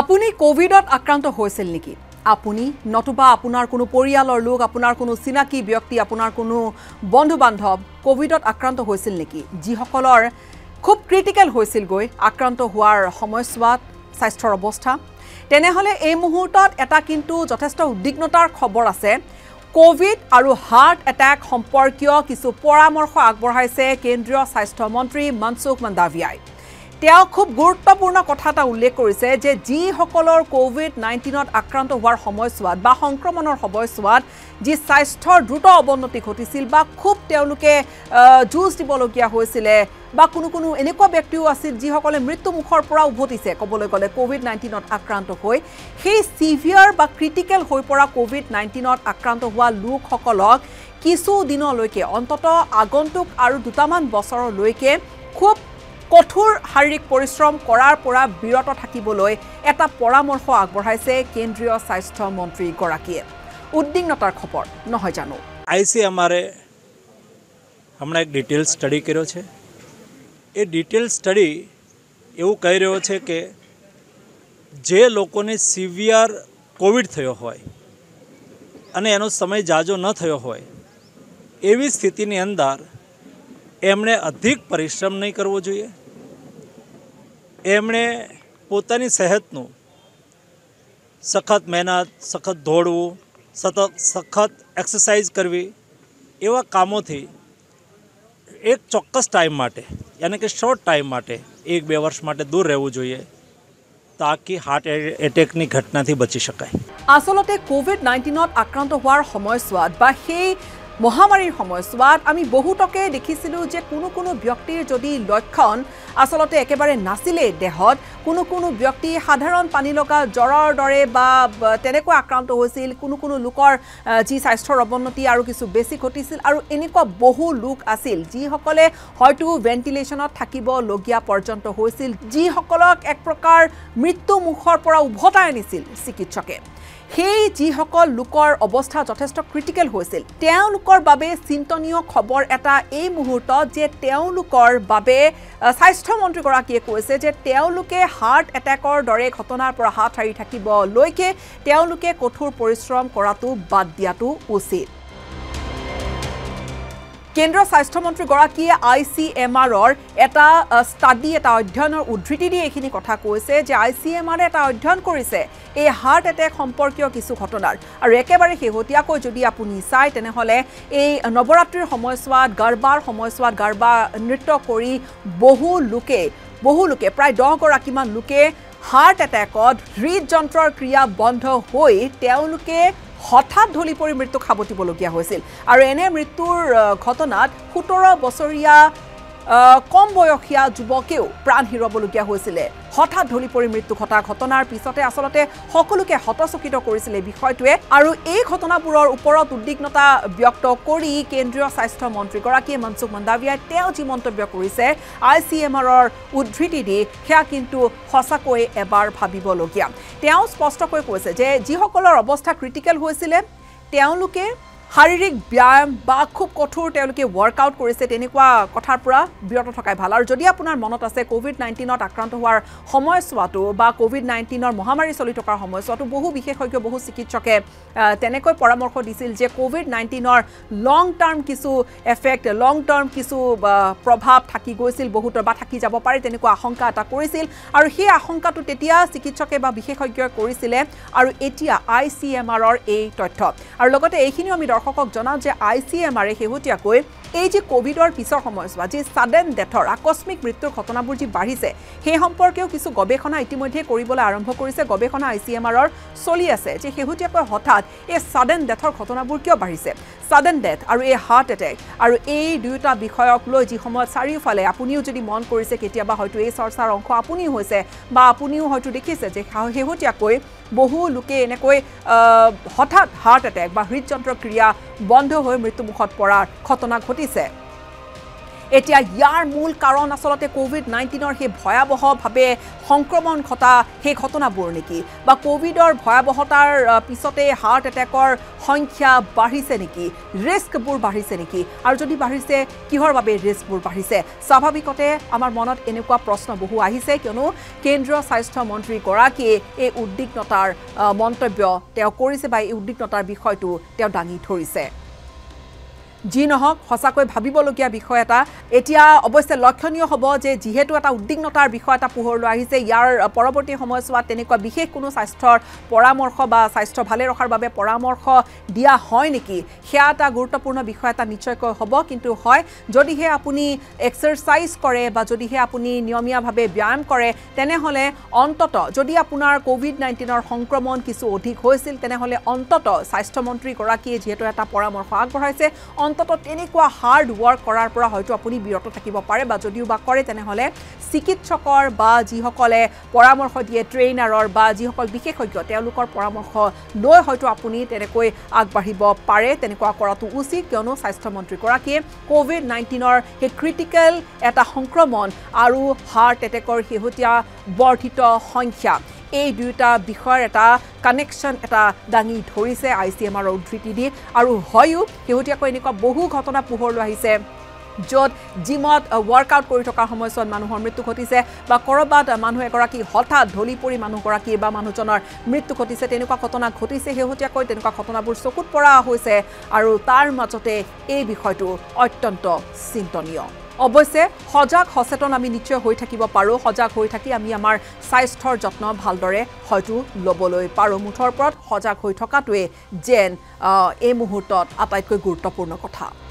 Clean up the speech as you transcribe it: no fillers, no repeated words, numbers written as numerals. আপুনি কোভিডত আক্ৰান্ত হৈছিল নেকি আপুনি নতুবা আপোনাৰ কোনো পৰিয়ালৰ লোক আপোনাৰ কোনো চিনাকি ব্যক্তি আপোনাৰ কোনো বন্ধু বান্ধৱ কোভিডত আক্ৰান্ত হৈছিল নেকি যিসকলৰ খুব ক্ৰিটিক্যাল হৈছিল গৈ আক্ৰান্ত হোৱাৰ সময়ছোৱাত স্বাস্থ্যৰ অৱস্থা তেনেহলে এই মুহূৰ্তত এটা কিন্তু যথেষ্ট উদ্দিগ্নতাৰ খবৰ আছে কোভিড আৰু হাৰ্ট অ্যাটাক সম্পৰ্কীয় কিছু পৰামৰ্শ আগবঢ়াইছে কেন্দ্ৰীয় স্বাস্থ্য মন্ত্ৰী মনসুখ মন্দাভিয়াই তেও খুব গুৰুত্বপূৰ্ণ কথাটা উল্লেখ কৰিছে যে জি হকলৰ কোভিড 19 ত আক্ৰান্ত হোৱাৰ সময়ছোৱাত বা সংক্ৰমণৰ সময়ছোৱাত জি স্বাস্থ্যৰ দ্ৰুত অৱনতি ঘটিছিল বা খুব তেওঁলোকে জুজ দিবলগীয়া হৈছিলে বা কোনো কোনো এনেকুৱা ব্যক্তিও আছিল জি হকলে মৃত্যুমুখৰ পৰা উভতিছে কবলৈ গলে কোভিড 19 ত আক্ৰান্ত হৈ সেই সিভিয়াৰ বা ক্ৰিটিক্যাল হৈ পৰা কোভিড 19 ত আক্ৰান্ত হোৱা লোক হকলক কিছু দিনলৈকে অন্তত আগন্তুক আৰু দুটামান বছৰলৈকে খুব কঠোৰ শাৰীৰিক পৰিশ্ৰম কৰাৰ পৰা বিৰত থাকিবলৈ এটা পৰামৰ্শ আগবঢ়াইছে কেন্দ্ৰীয় স্বাস্থ্য মন্ত্ৰী গৰাকীয়ে উদ্দিগ্নতাৰ খবৰ নহয় জানো ICMR এ हमने एक डिटेल स्टडी કર્યો છે એ ડિટેલ સ્ટડી એવું કહી રહ્યો છે કે જે લોકોને સિવિયર કોવિડ થયો હોય અને એનો સમય જાજો ન થયો હોય એવી સ્થિતિની અંદર એમણે અધિક પરિશ્રમ નહીં કરવો જોઈએ એમણે પોતાની સેહતનું સખત મહેનત સખત દોડવું સતત સખત એક્સરસાઇઝ કરવી એવા કામોથી એક ચોક્કસ ટાઈમ માટે એટલે કે શોર્ટ ટાઈમ માટે 1-2 વર્ષ માટે દૂર રહેવું જોઈએ તાકી હાર્ટ એટેકની ઘટનાથી બચી શકાય આસલતે કોવિડ 19 ત આક્રાંત હોৱাৰ সময়ছোৱাত বা সেই মহামাৰীৰ সময়ছোৱাত আমি বহুতকে দেখিছিলো যে কোনো কোনো ব্যক্তিৰ যদি লক্ষণ আসলতে একেবাৰে নাছিলে দেহত কোনো কোনো ব্যক্তি সাধাৰণ পানী লগা জ্বৰৰ দৰে বা তেনেকৈ আক্ৰান্ত হৈছিল কোনো কোনো লোকৰ যি স্বাস্থ্যৰ অৱনতি আৰু কিছু বেছি ঘটিছিল আৰু এনেকুৱা বহু লোক আছিল যি সকলে হয়তো ভেন্টিলেচনত থাকিব লগিয়া পৰ্যন্ত হৈছিল যি সকলক এক প্ৰকাৰ মৃত্যু মুখৰ পৰা উভতাই আনিছিল চিকিৎসকে हे जी हकल लुकर अवस्था जथेष्ट क्रिटिकल होइसिल तेउ लुकर बाबे चिंतनीय खबर एटा ए मुहूर्त जे तेउ लुकर बाबे स्वास्थ्य मंत्री गराकिए কৈছে जे तेउ लुके हार्ट अटैकर दरे घटनार पर हात हारि থাকিबो लयके तेउ लुके कठोर परिश्रम करातु बाद दियातु उचित केन्द्र स्वास्थ्य मंत्री गराकिए ICMR र एटा स्टडी एटा अध्ययনৰ উদ্ধৃতি দি এখিনি কথা কৈছে যে ICMR এটা অধ্যয়ন কৰিছে এই হাৰ্ট অ্যাটাক সম্পৰ্কীয় কিছু ঘটনাৰ আৰু একেবাৰে হেহতিয়াকৈ যদি আপুনি চাই তেনেহলে এই নৱৰাত্ৰিৰ সময়ছোৱাত গৰবা নৃত্য কৰি বহু লোকে প্ৰায় 10 গৰাকীমান লোকে হাৰ্ট অ্যাটাকত হৃদযন্ত্ৰৰ ক্ৰিয়া বন্ধ হৈ তেওঁলোকে হঠাৎ ঢলি পৰি মৃত্যু খাবতিবলগীয়া হৈছিল আৰু এনে মৃত্যুৰ ঘটনাত 17 বছৰীয়া কম বয়সীয়া যুৱকেও প্ৰাণ হেৰুৱাবলগীয়া হৈছিল হঠাৎ ঢলি পৰি মৃত্যু ঘটনাৰ পিছতে আসলতে সকলোকে হতচকিত কৰিছিল বিষয়টোৱে আৰু এই ঘটনাবোৰৰ ওপৰত উদ্দিগ্নতা ব্যক্ত কৰি কেন্দ্ৰীয় স্বাস্থ্য মন্ত্ৰী গৰাকীয়ে মনসুখ মন্দাভিয়াই তেও যি মন্তব্য কৰিছে ICMRৰ উদ্ধৃতি দি হেয়া কিন্তু হসাকৈ এবাৰ ভাবিবলগীয়া তেও স্পষ্টকৈ কৈছে যে যিসকলৰ অৱস্থা ক্ৰিটিক্যাল হৈছিল তেওঁলোকে শাৰীৰিক ব্যায়াম বা খুব কঠোৰ তেওঁলোকে ওয়াৰ্কআউট কৰিছে তেনেকুৱা কথাৰ পৰা বিৰত থকাই ভাল আৰু যদি আপোনাৰ মনত আছে কোভিড 19 ত আক্ৰান্ত হোৱাৰ সময়ছোৱাটো বা কোভিড 19 ৰ মহামাৰী চলি থকাৰ সময়ছোৱাটো বহু বিশেষজ্ঞ বহু চিকিৎসকে তেনেকৈ পৰামৰ্শ দিছিল যে কোভিড 19 ৰ লং টাৰ্ম কিছু এফেক্ট লং টাৰ্ম কিছু প্ৰভাৱ থাকি গৈছিল বহুতৰ বা থাকি যাব পাৰে তেনেকুৱা আশংকা এটা কৰিছিল আৰু সেই আশংকাটো তেতিয়া চিকিৎসকে বা বিশেষজ্ঞয়ে কৰিছিল আৰু এতিয়া ICMR ৰ এই তথ্য আৰু লগতে এইখিনি আমি দৰ্শকক জনাও যে ICMR এ হেহতিয়াকৈ এই যে কোভিডৰ পিছৰ সময়ছোৱা যে সাডেন ডেথৰ আকস্মিক মৃত্যুৰ ঘটনাবোৰ যি বাঢ়িছে সেই সম্পৰ্কেও কিছু গৱেষণা ইতিমধ্যে কৰিবলৈ আৰম্ভ কৰিছে গৱেষণা ICMRৰ চলি আছে যে হেহতিয়াকৈ হঠাৎ এই সাডেন ডেথৰ ঘটনাবোৰ কিয় বাঢ়িছে সাডেন ডেথ আৰু এই হাৰ্ট অ্যাটাক আৰু এই দুয়োটা বিষয়ক লৈ যি সময়ত চাৰিওফালে আপুনিও যদি মন কৰিছে কেতিয়াবা হয়তো এই চৰ্চাৰ অংশ আপুনিও হৈছে বা আপুনিও হয়তো দেখিছে যে হেহতিয়াকৈ বহু লোকে এনেকৈ হঠাৎ হার্ট অ্যাটাক বা হৃদযন্ত্ৰৰ ক্ৰিয়া বন্ধ হৈ মৃত্যুমুখত পৰাৰ ঘটনা ঘটিছে এতিয়া ইয়াৰ মূল কাৰণ আসলতে কোভিড-19 ৰ হে ভয়াবহ ভাবে সংক্ৰমণ ঘটা হে ঘটনাবোৰ নেকি বা কোভিডৰ ভয়াবহতাৰ পিছতে হাৰ্ট অ্যাটাকৰ সংখ্যা বাঢ়িছে নেকি ৰিস্কবোৰ বাঢ়িছে নেকি আৰু যদি বাঢ়িছে কিহৰ বাবে ৰিস্কবোৰ বাঢ়িছে স্বাভাৱিকতে আমাৰ মনত এনেকুৱা প্ৰশ্ন বহু আহিছে কিয়নো কেন্দ্ৰীয় স্বাস্থ্য মন্ত্ৰী গৰাকীয়ে এই উদ্দিগ্নতাৰ মন্তব্য তেওঁ কৰিছে বা এই উদ্দিগ্নতাৰ বিষয়টো তেওঁ ডাঙি ধৰিছে Jinohok, Hosako, Habibologia, Bihoeta, Etia, Obosta Loconio Hobo, Jihetu, Dignotar, Bihoeta, Puholo, he say Yar, Porobote Homoswa, Teneco, Bihekunos, I store, Poramor Hobas, I store Halero Harbabe, Poramorho, Dia Hoiniki, Hiata, Gurtapuna, Bihoeta, Nicheko, Hobok into Hoi, Jodihe Apuni, exercise Kore, Bajodihe Apuni, Niomia Habe, Biam Kore, Tenehole, on Toto, Jodia Punar, COVID-19 or Hongkromon, Kisu, Dik Hosil, Tenehole, on Toto, Sistomontri, Koraki, Jetuata, Poramor Hagorese, on অন্তত এনেকুৱা hard work কৰাৰ পৰা হয়তো আপুনি বিৰত থাকিব পাৰে বা যদিও বা কৰে তেনে হলে চিকিৎসকৰ বা যিসকলে পৰামৰ্শ দিয়ে ট্ৰেইনাৰৰ বা যিসকল বিশেষজ্ঞ তেওঁলোকৰ পৰামৰ্শ লৈ হয়তো আপুনি তেনেকৈ আগবাঢ়িব পাৰে তেনেকুৱা কৰাটো উচিত কিয়নো স্বাস্থ্য মন্ত্ৰী গৰাকীয়ে কোভিড-19 ৰ হে ক্ৰিটিকেল এটা সংক্ৰমণ আৰু হাৰ্ট এটেকৰ হেহতিয়া বৰ্ধিত সংখ্যা এই দুটা বিষয়ৰ এটা কানেকশন এটা দাঙি ধৰিছে আইসিএমআৰ উদ্ধৃতি দি আৰু হয়ও হেহতিয়া কইনিকা বহু ঘটনা পোহৰ লৈ আহিছে Jod, Jimot, a workout Koritoka Homoson, Manu Hormitu Cotise, Bakorobat, Manu Ekoraki, Hota, Dolipuri, Manu Koraki, Bamanuchonor, Mitu Cotise, Tenuka Cotona, Cotise, Hotiacoit, and Cotona Burso, Kupora, Hose, Arutar Machote, Ebi Hotu, Otonto, Sintonio. অবশ্যে হজাক হসেতন আমি নিশ্চয় হৈ থাকিব পাৰো হজাক হৈ থাকি আমি আমাৰ স্বাস্থ্যৰ যত্ন ভালদৰে হয়তো লবলৈ পাৰো মুঠৰ পৰত হজাক হৈ থকাটোৱে যেন এই মুহূৰ্তত আটাইতকৈ গুৰুত্বপূৰ্ণ কথা